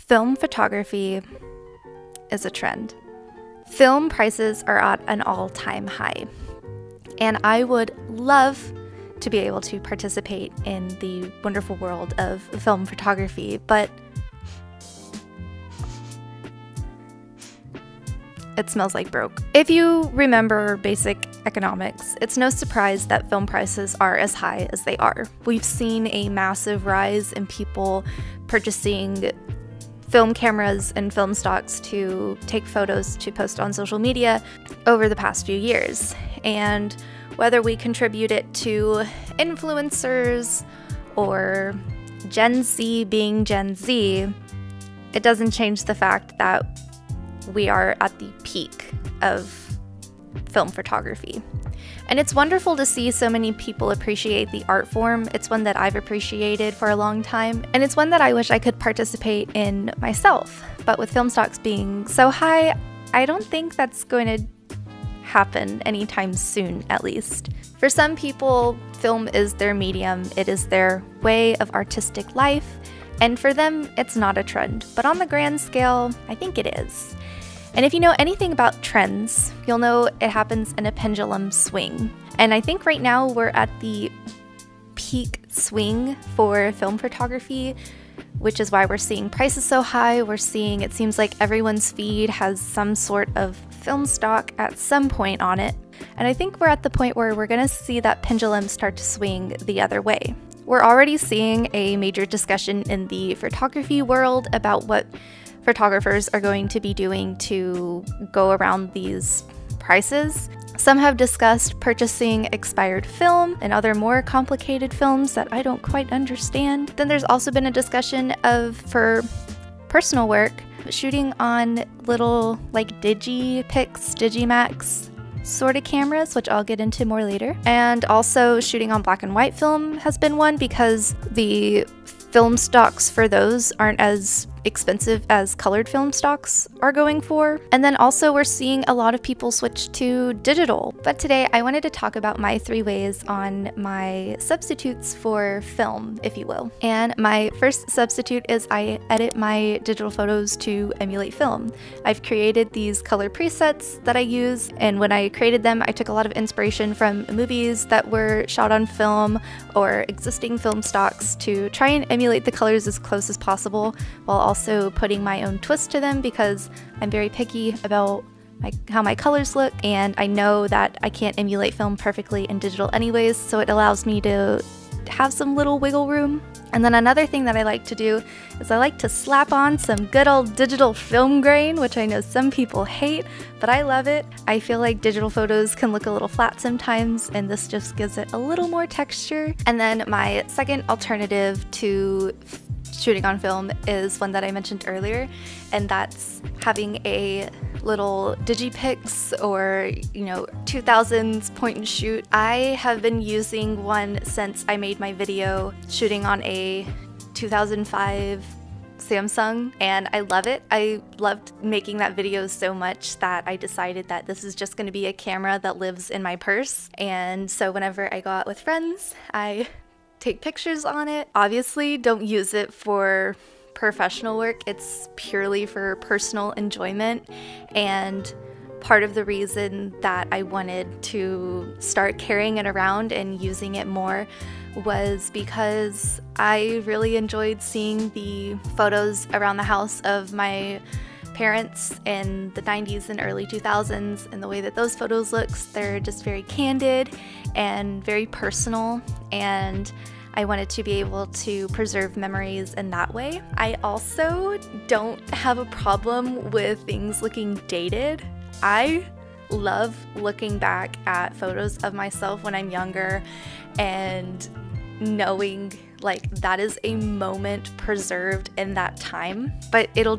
Film photography is a trend. Film prices are at an all-time high, and I would love to be able to participate in the wonderful world of film photography, but it smells like broke. If you remember basic economics, it's no surprise that film prices are as high as they are. We've seen a massive rise in people purchasing film cameras and film stocks to take photos to post on social media over the past few years. And whether we contribute it to influencers or Gen Z being Gen Z, it doesn't change the fact that we are at the peak of film photography. And it's wonderful to see so many people appreciate the art form. It's one that I've appreciated for a long time, and it's one that I wish I could participate in myself. But with film stocks being so high, I don't think that's going to happen anytime soon, at least. For some people, film is their medium. It is their way of artistic life, and for them, it's not a trend. But on the grand scale, I think it is. And if you know anything about trends, you'll know it happens in a pendulum swing. And I think right now we're at the peak swing for film photography, which is why we're seeing prices so high. We're seeing, it seems like everyone's feed has some sort of film stock at some point on it. And I think we're at the point where we're gonna see that pendulum start to swing the other way. We're already seeing a major discussion in the photography world about what photographers are going to be doing to go around these prices. Some have discussed purchasing expired film and other more complicated films that I don't quite understand. Then there's also been a discussion of, for personal work, shooting on little like DigiPix, DigiMax sort of cameras, which I'll get into more later. And also shooting on black and white film has been one, because the film stocks for those aren't as expensive as colored film stocks are going for. And then also we're seeing a lot of people switch to digital. But today I wanted to talk about my three ways on my substitutes for film, if you will. And my first substitute is I edit my digital photos to emulate film. I've created these color presets that I use, and when I created them, I took a lot of inspiration from movies that were shot on film or existing film stocks to try and emulate the colors as close as possible, while also putting my own twist to them, because I'm very picky about how my colors look, and I know that I can't emulate film perfectly in digital anyways, so it allows me to have some little wiggle room. And then another thing that I like to do is I like to slap on some good old digital film grain, which I know some people hate, but I love it. I feel like digital photos can look a little flat sometimes, and this just gives it a little more texture. And then my second alternative to shooting on film is one that I mentioned earlier, and that's having a little DigiPix or, 2000s point and shoot. I have been using one since I made my video shooting on a 2005 Samsung, and I love it. I loved making that video so much that I decided that this is just going to be a camera that lives in my purse, and so whenever I go out with friends, I take pictures on it. Obviously, don't use it for professional work. It's purely for personal enjoyment, and part of the reason that I wanted to start carrying it around and using it more was because I really enjoyed seeing the photos around the house of my parents in the 90s and early 2000s, and the way that those photos look. They're just very candid and very personal, and I wanted to be able to preserve memories in that way. I also don't have a problem with things looking dated. I love looking back at photos of myself when I'm younger and knowing like that is a moment preserved in that time, but it'll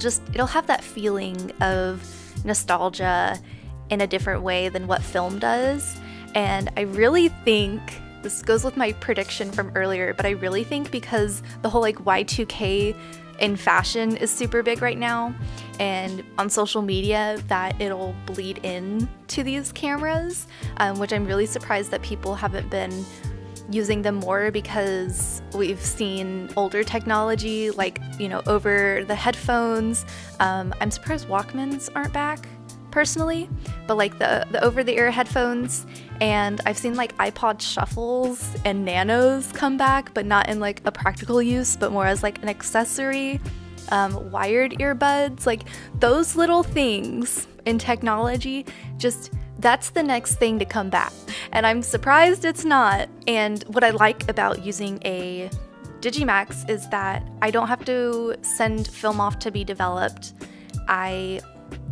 have that feeling of nostalgia in a different way than what film does. And I really think this goes with my prediction from earlier, but I really think because the whole like Y2K in fashion is super big right now, and on social media, that it'll bleed in to these cameras, which I'm really surprised that people haven't been using them more because we've seen older technology, like, you know, over-the-ear headphones. I'm surprised Walkmans aren't back, personally, but like the over-the-ear headphones, and I've seen like iPod shuffles and nanos come back, but not in like a practical use, but more as like an accessory. Wired earbuds, like those little things in technology, just that's the next thing to come back, and I'm surprised it's not. And what I like about using a Digimax is that I don't have to send film off to be developed. I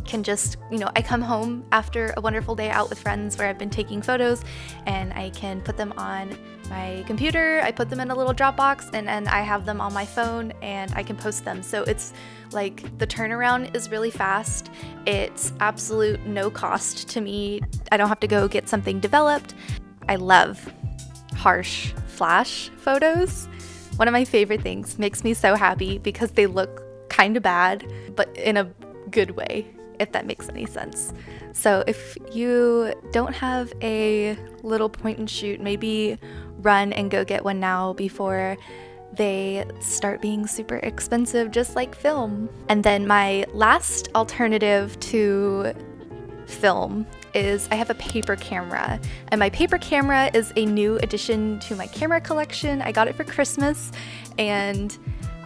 can just, you know, I come home after a wonderful day out with friends where I've been taking photos, and I can put them on my computer, I put them in a little Dropbox, and I have them on my phone and I can post them. So it's like the turnaround is really fast. It's absolute no cost to me. I don't have to go get something developed. I love harsh flash photos. One of my favorite things, makes me so happy because they look kind of bad, but in a good way, if that makes any sense. So if you don't have a little point and shoot, maybe run and go get one now before they start being super expensive, just like film. And then my last alternative to film is I have a paper camera, and my paper camera is a new addition to my camera collection. I got it for Christmas, and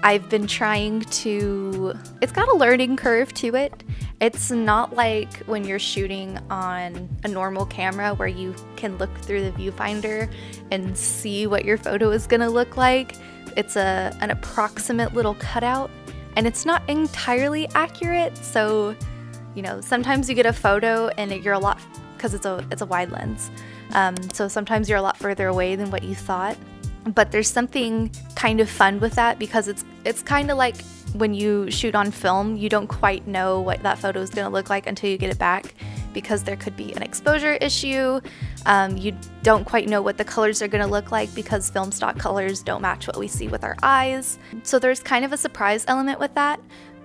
I've been trying to, it's got a learning curve to it. It's not like when you're shooting on a normal camera where you can look through the viewfinder and see what your photo is gonna look like. It's an approximate little cutout, and it's not entirely accurate. So, you know, sometimes you get a photo and you're a lot, because it's a wide lens. So sometimes you're a lot further away than what you thought. But there's something kind of fun with that, because it's kind of like when you shoot on film, you don't quite know what that photo is going to look like until you get it back, because there could be an exposure issue. You don't quite know what the colors are going to look like because film stock colors don't match what we see with our eyes. So there's kind of a surprise element with that.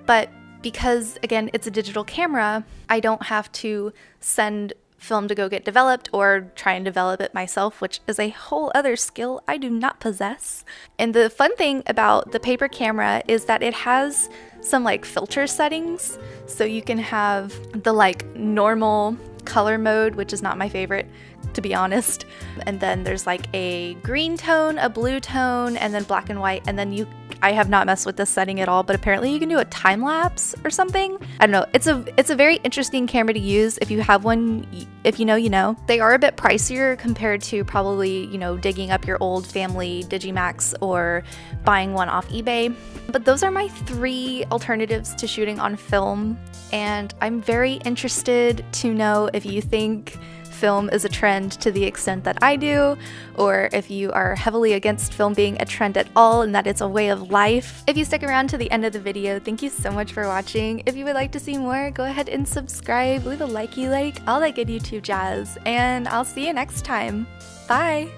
But because, again, it's a digital camera, I don't have to send film to go get developed or try and develop it myself, which is a whole other skill I do not possess. And the fun thing about the paper camera is that it has some like filter settings. So you can have the like normal color mode, which is not my favorite, to be honest. And then there's like a green tone, a blue tone, and then black and white. And then I have not messed with this setting at all, but apparently you can do a time lapse or something. I don't know. It's a very interesting camera to use if you have one. If you know, you know. They are a bit pricier compared to probably, you know, digging up your old family Digimax or buying one off eBay. But those are my three alternatives to shooting on film, and I'm very interested to know if you think film is a trend to the extent that I do, or if you are heavily against film being a trend at all and that it's a way of life. If you stick around to the end of the video, thank you so much for watching. If you would like to see more, go ahead and subscribe, leave a likey like, all that good YouTube jazz, and I'll see you next time. Bye!